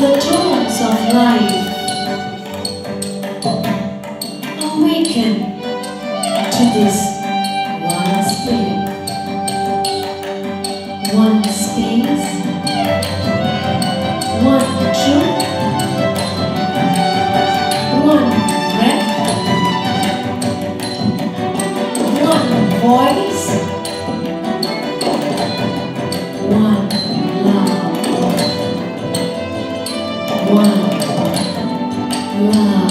the joys of life. Awaken to this one spirit, one space, one truth, one breath, one voice, one love, one love, love.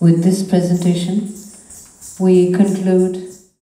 With this presentation, we conclude